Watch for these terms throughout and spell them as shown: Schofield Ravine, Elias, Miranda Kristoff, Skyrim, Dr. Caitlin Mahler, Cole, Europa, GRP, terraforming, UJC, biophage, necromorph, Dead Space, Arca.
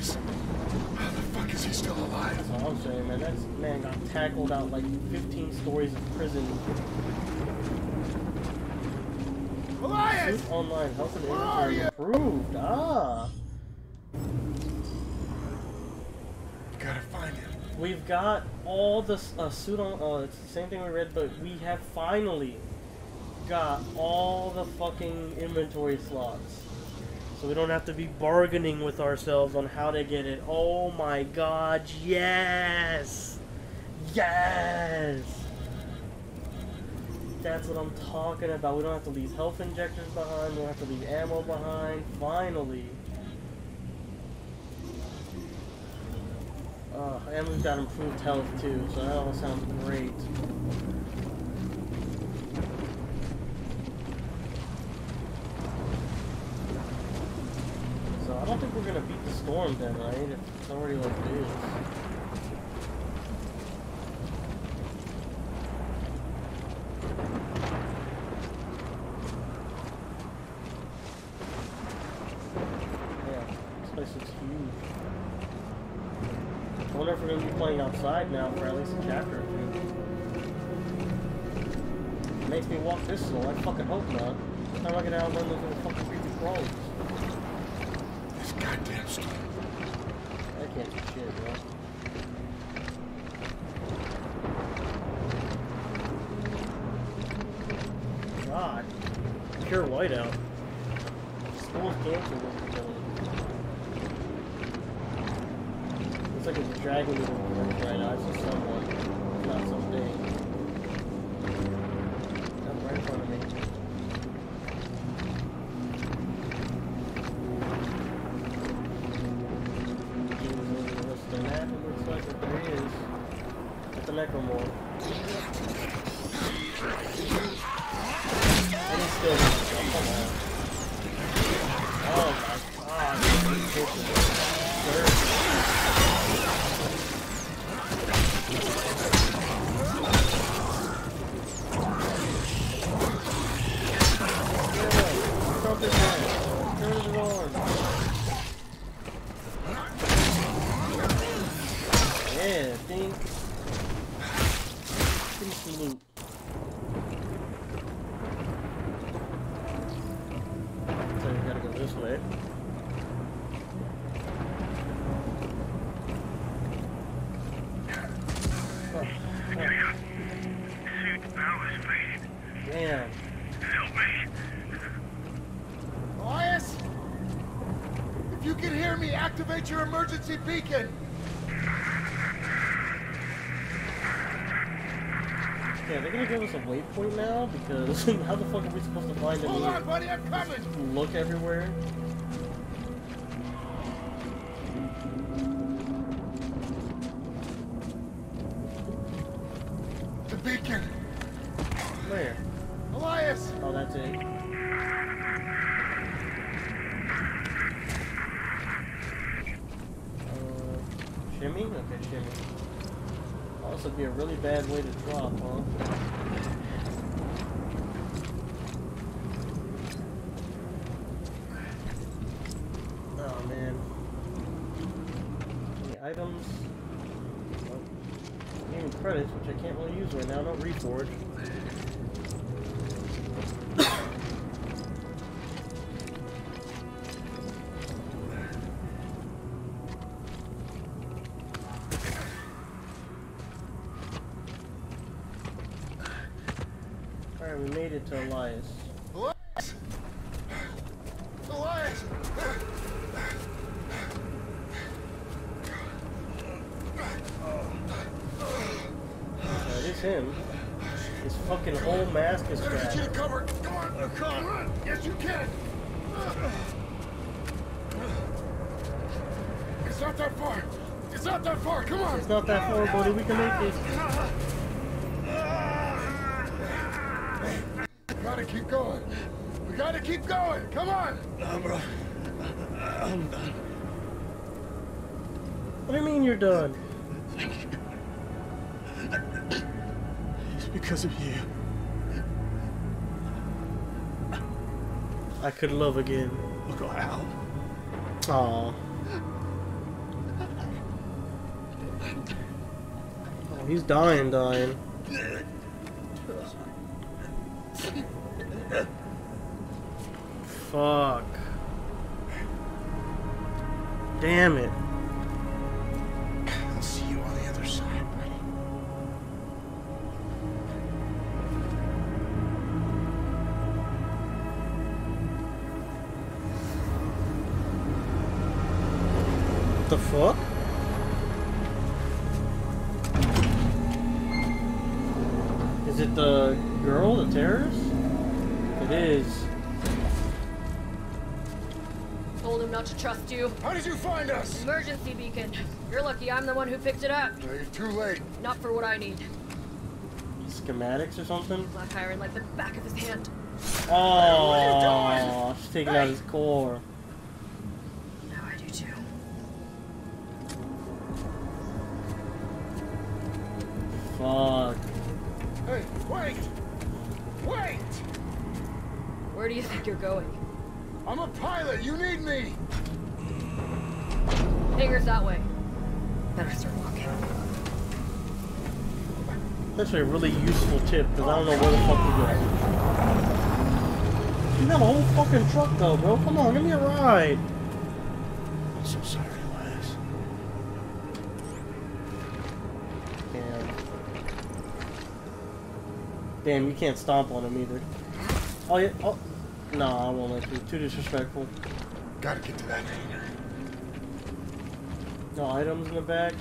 guys. How the fuck is he still alive? That's what I'm saying, man. That man got tackled out like 15 stories of prison. Elias! Online health and inventory improved. Ah. Gotta find him. We've got all the suit on. Oh, it's the same thing we read, but we have finally got all the fucking inventory slots. So we don't have to be bargaining with ourselves on how to get it. Oh my god, yes! Yes! That's what I'm talking about. We don't have to leave health injectors behind. We don't have to leave ammo behind. Finally. And we've got improved health too, so that all sounds great. So I don't think we're gonna beat the storm then, right? If it's already like it is. Outside now for at least a chapter or two. Makes me walk this slow. I fucking hope not. How am I gonna outrun those little fucking creepy crawlers? This goddamn storm. I can't do shit, bro. God. Pure whiteout. School's canceled. Looks like it's dragging me to work right now. It's just someone, not something. That's right in front of me. What's the map? It looks like it. There he is. That's a necromorph. And he's still there. Oh my god. This is dirty. Your emergency beacon. Yeah, they're gonna give us a waypoint now because how the fuck are we supposed to find them? Hold on, buddy, I'm coming. Look everywhere. The beacon. Where? Elias. Oh, that's it. Shimmy? Okay, shimmy. Oh, this would be a really bad way to drop, huh? Oh, man. Any items? Nope. Even credits, which I can't really use right now. Don't reforge. To Elias. Elias! Elias! That is him. His fucking whole mask is trapped. Get cover! Come on! Come on! Run! Yes, you can! It's not that far! It's not that far! Come on! It's not that far, buddy. We can make this. Keep going. We gotta keep going. Come on. No, bro. I'm done. What do you mean you're done? Thank you. It's because of you. I could love again. Look out. Aw. He's dying. Fuck. Damn it. I'll see you on the other side, buddy. What the fuck? Is it the girl, the terrorist? It is. Told him not to trust you. How did you find us? Emergency beacon. You're lucky I'm the one who picked it up. No, you're too late. Not for what I need. Schematics or something? Black iron like the back of his hand. Oh, she's taking out his core. Now I do too. Fuck. Hey, wait! Wait! Where do you think you're going? I'm a pilot! You need me! Hangar's that way. Better start walking. That's a really useful tip, because I don't know where the fuck we're going. You got a whole fucking truck though, bro. Come on, give me a ride. I'm so sorry, Elias. Damn, you can't stomp on him either. Oh yeah, oh. No, I won't let you. Too disrespectful. Gotta get to that hangar. No items in the back?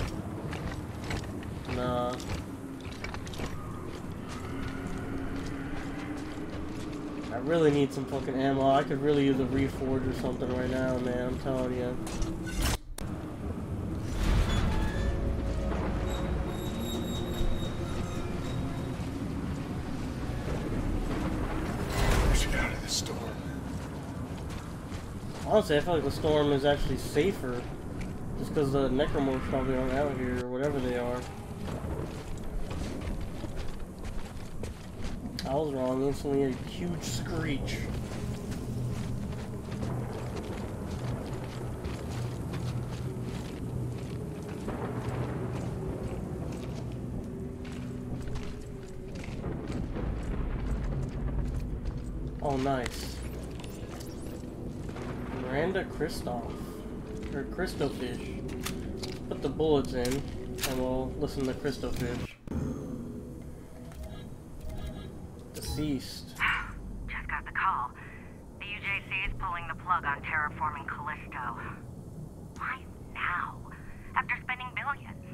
Nah. I really need some fucking ammo. I could really use a reforge or something right now, man. I'm telling you. Honestly, I feel like the storm is actually safer, just because the necromorphs probably aren't out here, or whatever they are. I was wrong, instantly a huge screech. Oh, nice. Miranda Kristoff, or Christofish. Put the bullets in, and we'll listen to Christofish. Deceased. Just got the call. The UJC is pulling the plug on terraforming Callisto. Why now? After spending billions?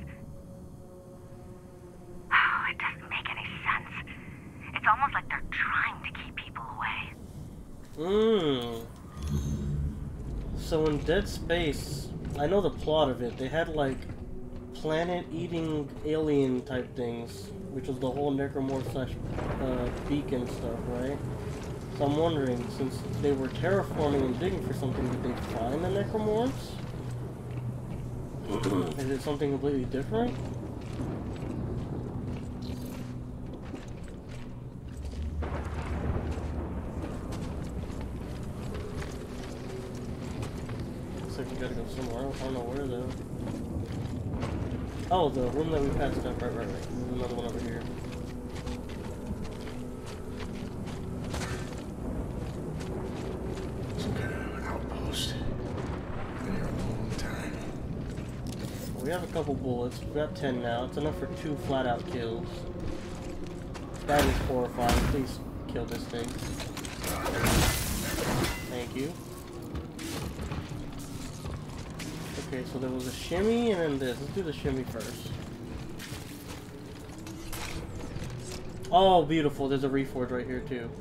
Oh, it doesn't make any sense. It's almost like they're trying to keep people away. Mmm. So in Dead Space, I know the plot of it, they had like planet-eating alien type things, which was the whole necromorph slash beacon stuff, right? So I'm wondering, since they were terraforming and digging for something, did they find the necromorphs? Is it something completely different? Oh, the room that we passed up, right. There's another one over here. Some kind of outpost. Been here a long time. We have a couple bullets. We got 10 now. It's enough for 2 flat-out kills. That is horrifying. Please kill this thing. Thank you. Okay, so there was a shimmy and then this. Let's do the shimmy first. Oh, beautiful. There's a reforge right here, too.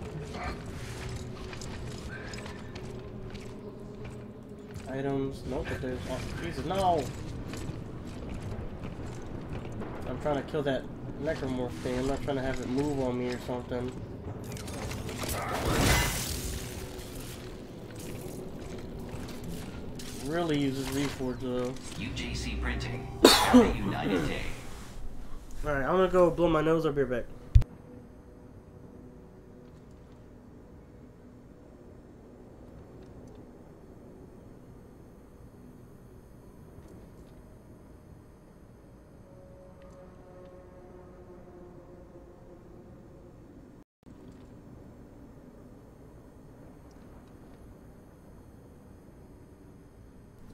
Items. Nope, but there's... Oh, Jesus, no! I'm trying to kill that necromorph thing. I'm not trying to have it move on me or something. Really uses reforge though. UJC printing. United Day. All right, I'm gonna go blow my nose up here, back.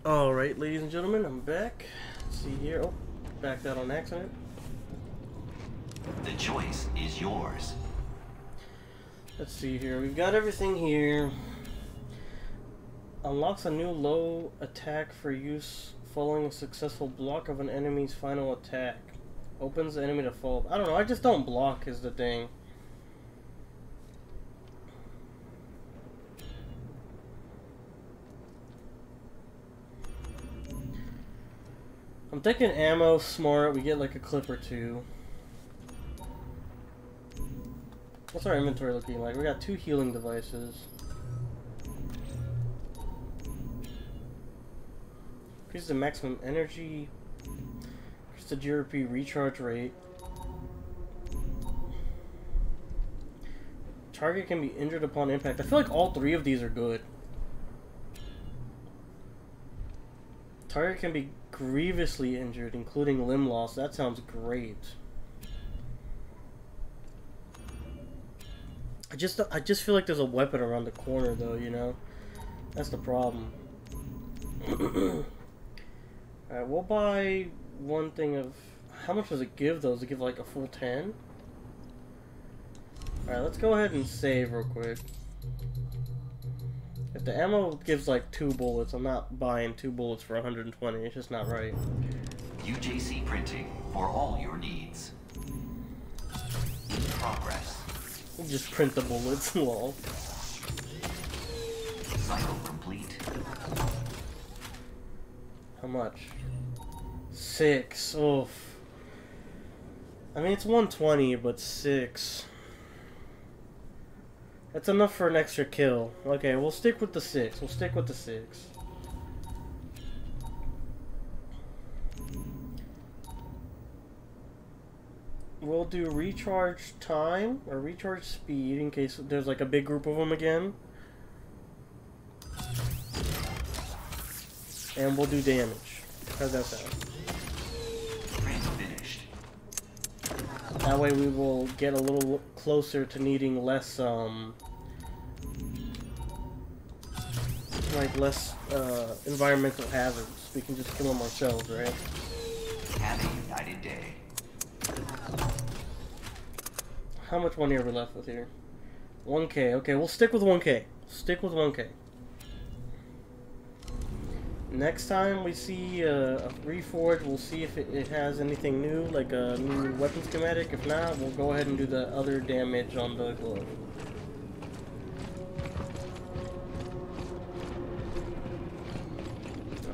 Alright, ladies and gentlemen, I'm back. Let's see here. Oh, backed out on accident. The choice is yours. Let's see here. We've got everything here. Unlocks a new low attack for use following a successful block of an enemy's final attack. Opens the enemy to fall. I don't know. I just don't block is the thing. I'm thinking ammo smart. We get like a clip or two. What's our inventory looking like? We got 2 healing devices. Increase the maximum energy. Increase the GRP recharge rate. Target can be injured upon impact. I feel like all 3 of these are good. Target can be grievously injured, including limb loss. That sounds great. I just feel like there's a weapon around the corner, though, you know? That's the problem. Alright, we'll buy one thing of... How much does it give, though? Does it give, like, a full 10? Alright, let's go ahead and save real quick. If the ammo gives, like, 2 bullets, I'm not buying 2 bullets for 120. It's just not right. UJC printing for all your needs. Progress. We'll just print the bullets, lol. Cycle complete. How much? 6. Oof. I mean, it's 120, but 6. That's enough for an extra kill. Okay, we'll stick with the 6. We'll stick with the 6. We'll do recharge time, or recharge speed, in case there's like a big group of them again. And we'll do damage. How's that sound? Finished. That way we will get a little closer to needing less, less environmental hazards. We can just kill them ourselves, right? Have a united day. How much money are we left with here? 1K. Okay, we'll stick with 1K. Stick with 1K. Next time we see a reforge, we'll see if it has anything new, like a new weapon schematic. If not, we'll go ahead and do the other damage on the glove.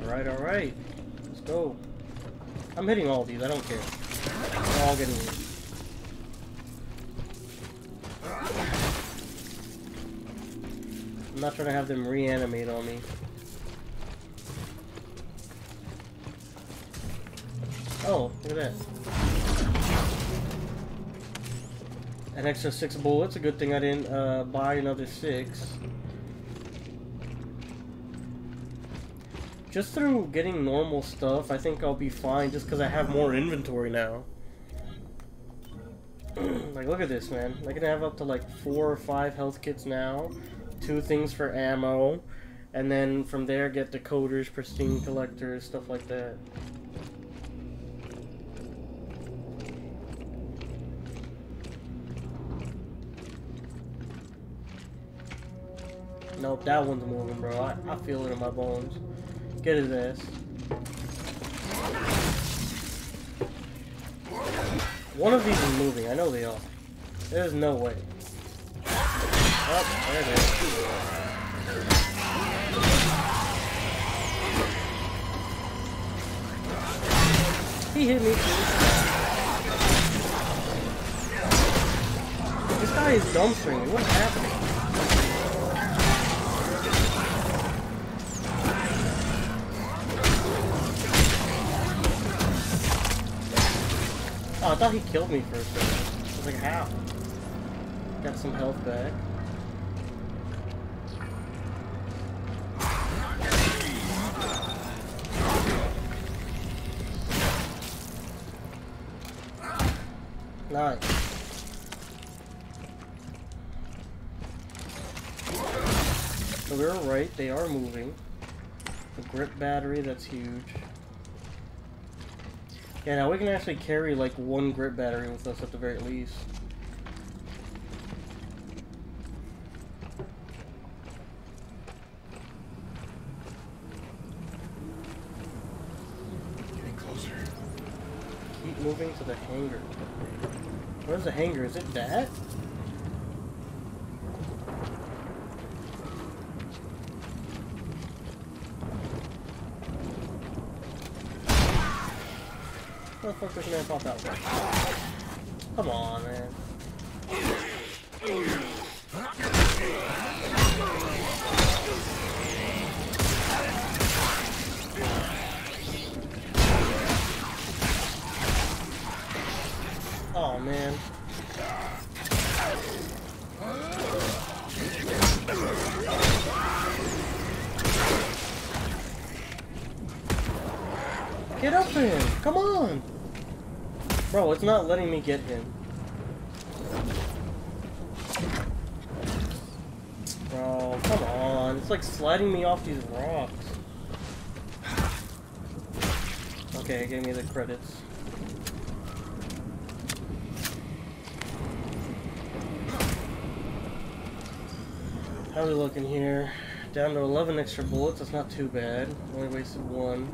Alright, alright. Let's go. I'm hitting all these. I don't care. They're all getting hit. I'm not trying to have them reanimate on me. Oh, look at that. An extra 6 bullets. A good thing I didn't buy another 6. Just through getting normal stuff, I think I'll be fine just because I have more inventory now. Like, look at this, man. I can have up to like 4 or 5 health kits now. 2 things for ammo, and then from there get decoders, pristine collectors, stuff like that. Nope, that one's moving, bro. I feel it in my bones. Get his ass. One of these is moving. I know they are. There's no way. Oh, there it is. He hit me too. This guy is dumpstering me. What's happening? Oh, I thought he killed me for a second. I was like, how? Got some health back. Nice. So we're right, they are moving. The grip battery, that's huge. Yeah, now we can actually carry like one grip battery with us at the very least. Getting closer. Keep moving to the hangar. Where's the hangar? Is it that? How the fuck does man pop out? Come on, man. Oh, man. Get up there! Come on! Bro, it's not letting me get him. Bro, come on. It's like sliding me off these rocks. Okay, give me the credits. How are we looking here? Down to 11 extra bullets. That's not too bad. Only wasted one.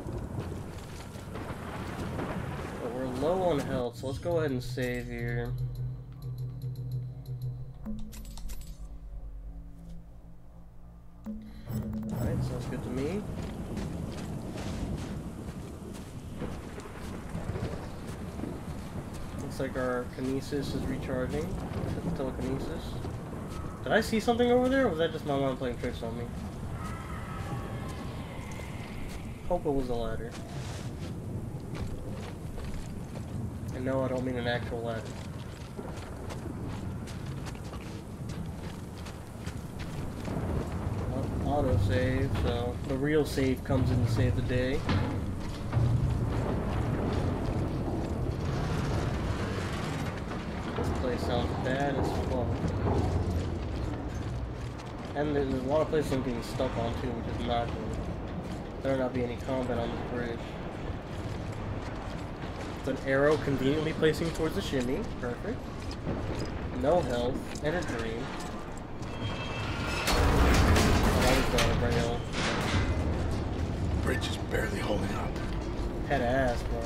Low on health, so let's go ahead and save here. Alright, sounds good to me. Looks like our kinesis is recharging. Telekinesis. Did I see something over there, or was that just my mom playing tricks on me? Hope it was a ladder. No, I don't mean an actual ladder. Auto save, so the real save comes in to save the day. This place sounds bad as fuck. And there's a lot of places I'm getting stuck on too, which is not good. There will not be any combat on this bridge. An arrow conveniently placing towards the shimmy. Perfect. No health. And a dream. Oh, bridge is barely holding up. Head ass, bro.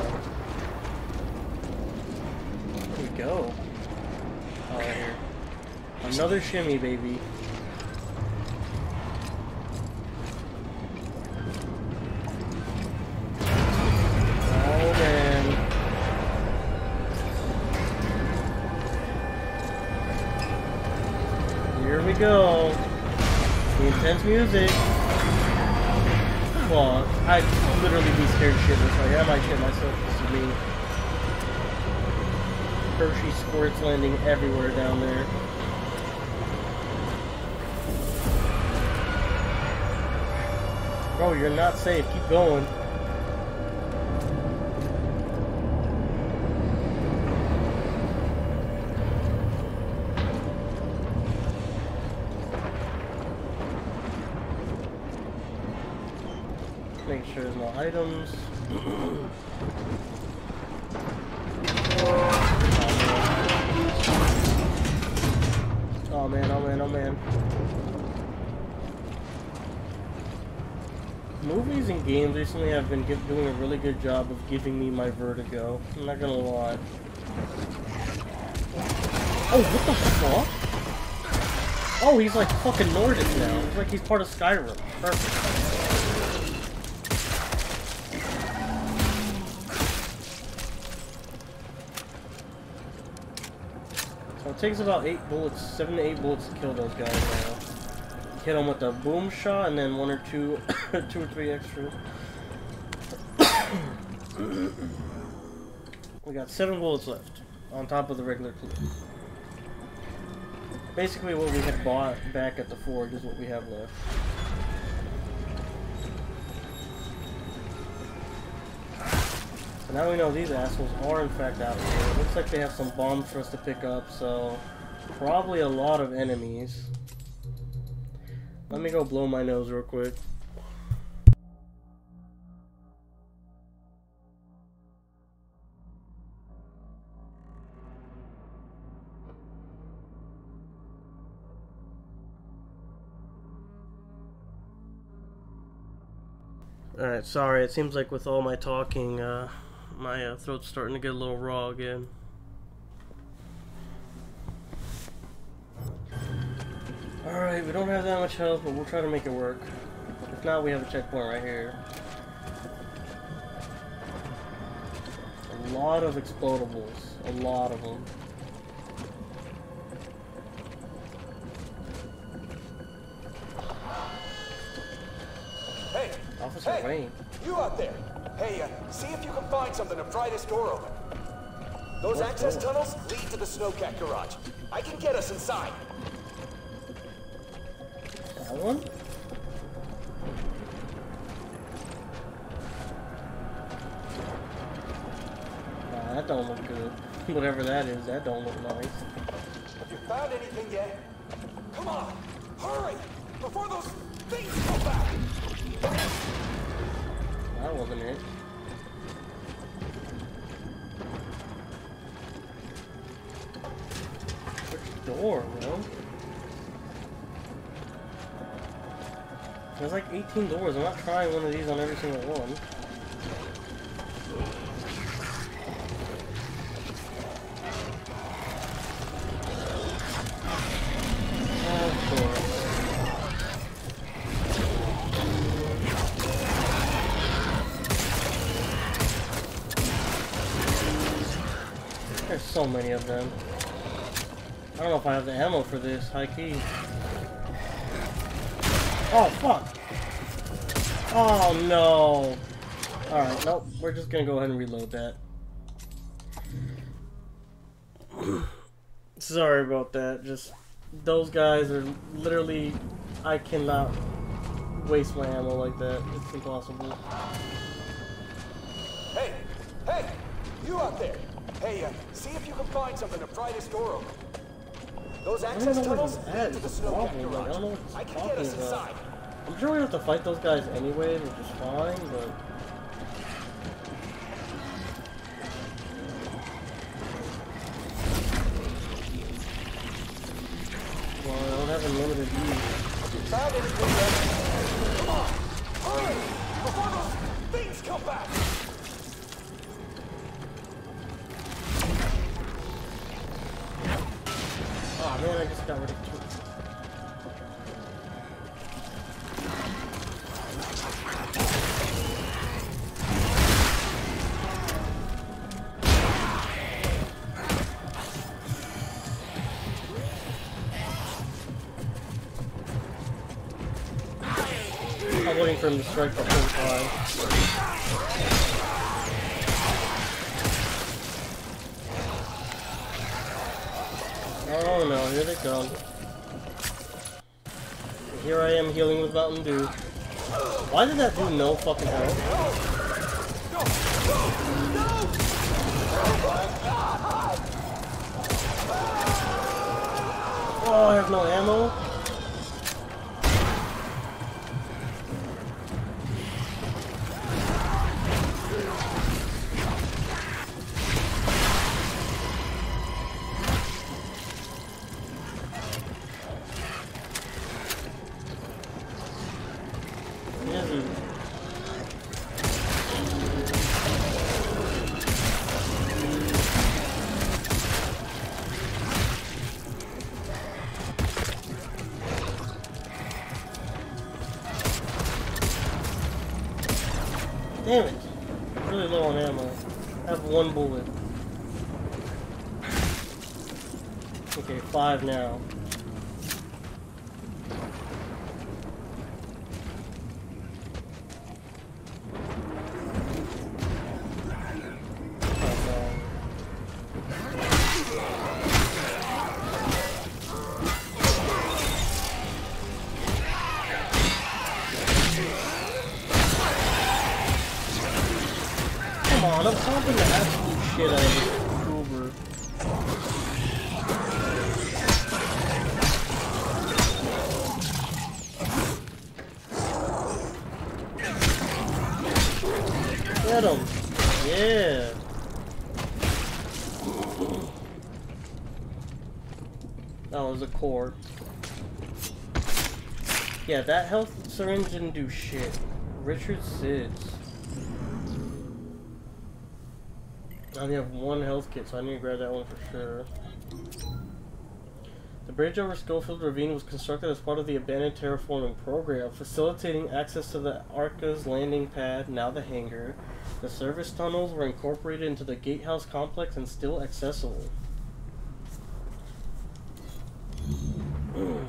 Where do we go? Oh, right here. Another shimmy, baby. Go. The intense music. Well, I'd literally be scared shitless. Like, I might shit myself. This is me. Hershey squirts landing everywhere down there. Bro, you're not safe. Keep going. There's no items. Oh man, oh man, oh man. Movies and games recently have been doing a really good job of giving me my vertigo. I'm not gonna lie. Oh, what the fuck? Oh, he's like fucking Nordic now. It's like he's part of Skyrim. Perfect. It takes about 7 to 8 bullets to kill those guys now. Hit them with a boom shot and then 1 or 2, 2 or 3 extra. We got 7 bullets left on top of the regular clip. Basically what we had bought back at the forge is what we have left. Now we know these assholes are in fact out here. It looks like they have some bombs for us to pick up, so probably a lot of enemies. Let me go blow my nose real quick. Alright, sorry, it seems like with all my talking, my throat's starting to get a little raw again. Alright, we don't have that much health, but we'll try to make it work. If not, we have a checkpoint right here. A lot of explodables. A lot of them. Hey! Officer Wayne. You out there! Hey, see if you can find something to pry this door open. Those access tunnels lead to the snowcat garage. I can get us inside. That one? Nah, that don't look good. Whatever that is, that don't look nice. Have you found anything yet? Come on! Hurry! Before those things go back! That wasn't it. Which door, bro? There's like 18 doors. I'm not trying one of these on every single one. Of course. There's so many of them. I don't know if I have the ammo for this, high key. Oh, fuck! Oh, no! Alright, nope. We're just gonna go ahead and reload that. Sorry about that. Just, those guys are literally... I cannot waste my ammo like that. It's impossible. Hey! Hey! You out there! Hey, see if you can find something to pry this door open. Those access tunnels lead to the snowcat garage. I don't know what I can get us inside. I'm sure we have to fight those guys anyway, which is fine, but... Well, I don't have unlimited use. Come on! Hurry! Before those things come back! Oh man, I just got rid of two. I'm waiting for him to strike the whole time. Oh no, here they come. Here I am healing with Mountain Dew. Why did that do no fucking health? No! No! No! Oh, I have no ammo? Damn it! I'm really low on ammo. I have one bullet. Okay, 5 now. I'm pumping the absolute shit out of this Uber. Get him! Yeah! That was a cord. Yeah, that health syringe didn't do shit. Richard Sids. I only have one health kit, so I need to grab that one for sure. The bridge over Schofield Ravine was constructed as part of the abandoned terraforming program, facilitating access to the Arca's landing pad, now the hangar. The service tunnels were incorporated into the gatehouse complex and still accessible.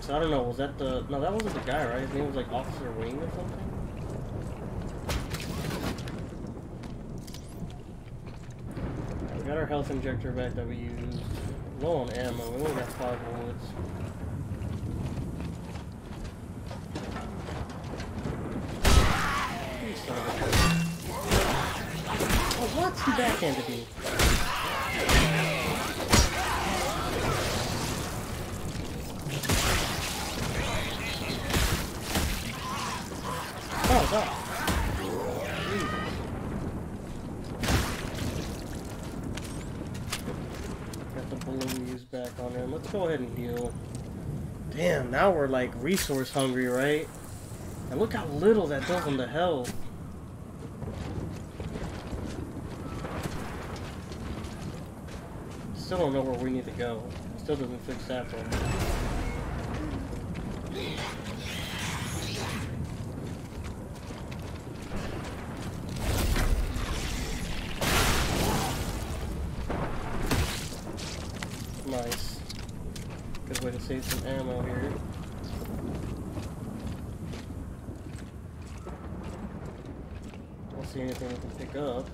So I don't know, was that the... No, that wasn't the guy, right? His name was like Officer Wing or something? Right, we got our health injector back that we used. Low on ammo, we only got 5 bullets. Oh, what's he backhanded me? Oh, God. Back on him. Let's go ahead and heal. Damn, now we're like resource hungry, right? And look how little that does on the health. Still don't know where we need to go. Still doesn't fix that one. Nice. Good way to save some ammo here. Don't see anything we can pick up.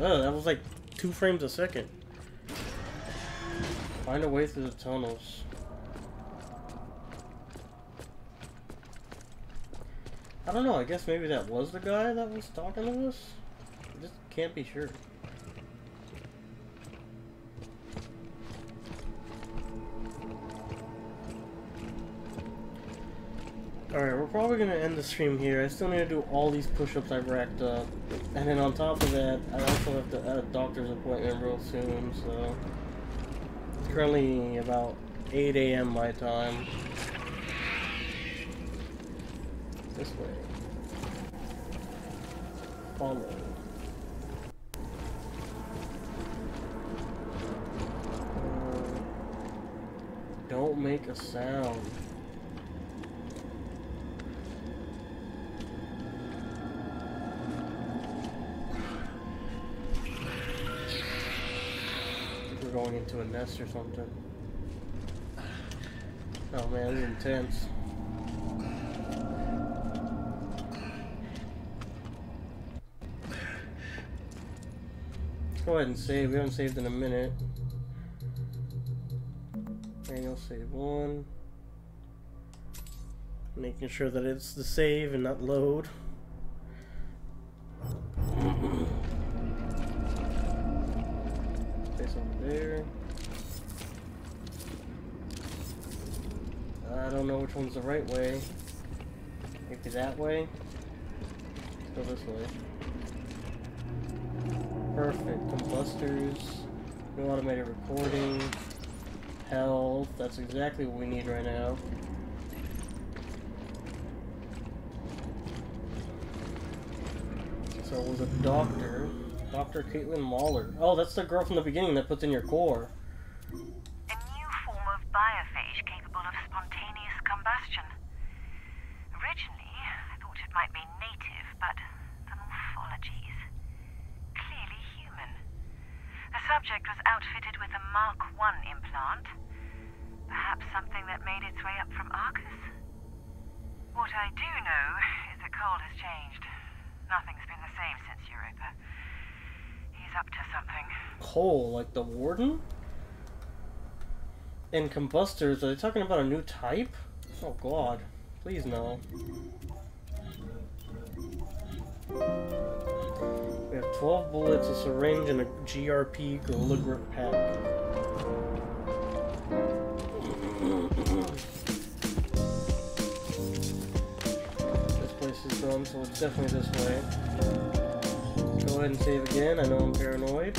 Oh, that was like 2 frames a second. Find a way through the tunnels. I don't know, I guess maybe that was the guy that was talking to us? Just can't be sure. Alright, we're probably going to end the stream here. I still need to do all these push-ups I've racked up. And then on top of that, I also have to add a doctor's appointment real soon, so... It's currently about 8 a.m. my time. This way. Follow. Don't make a sound. I think we're going into a nest or something. Oh man, this is intense. Let's go ahead and save. We haven't saved in a minute. Manual save 1. Making sure that it's the save and not load. Place over there. I don't know which one's the right way. Maybe that way? Let's go this way. Perfect. Combustors. No automated recording. Health, that's exactly what we need right now. So it was a doctor. Dr. Caitlin Mahler. Oh, that's the girl from the beginning that puts in your core. A new form of biophage capable of spontaneous combustion. Originally, I thought it might be native, but the morphology is clearly human. The subject was outfitted with a Mark I implant. Perhaps something that made its way up from Arcus? What I do know is that Cole has changed. Nothing's been the same since Europa. He's up to something. Cole, like the warden? And combustors, are they talking about a new type? Oh god, please no. We have 12 bullets, a syringe, and a GRP Gorilla Grip pack. So it's definitely this way. Go ahead and save again. I know I'm paranoid.